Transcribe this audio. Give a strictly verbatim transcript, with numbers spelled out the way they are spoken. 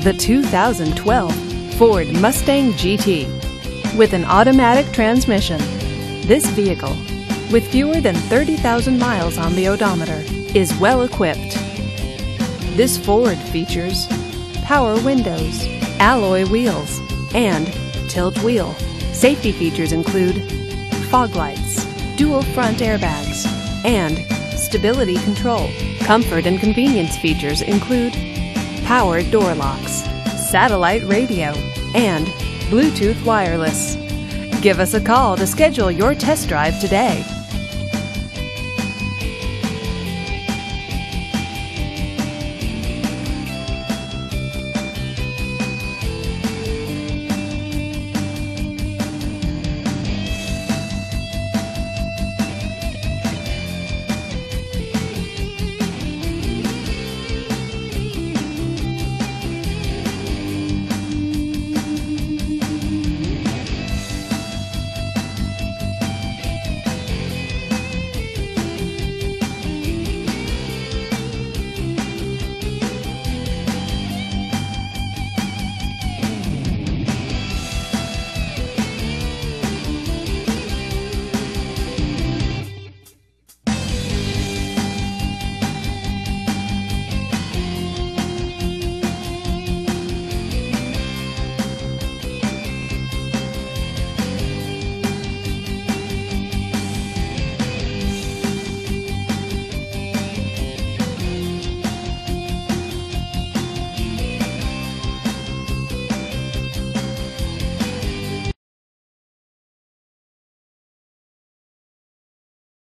The two thousand twelve Ford Mustang G T. With an automatic transmission, this vehicle, with fewer than thirty thousand miles on the odometer, is well equipped. This Ford features power windows, alloy wheels, and tilt wheel. Safety features include fog lights, dual front airbags, and stability control. Comfort and convenience features include power door locks, satellite radio, and Bluetooth wireless. Give us a call to schedule your test drive today.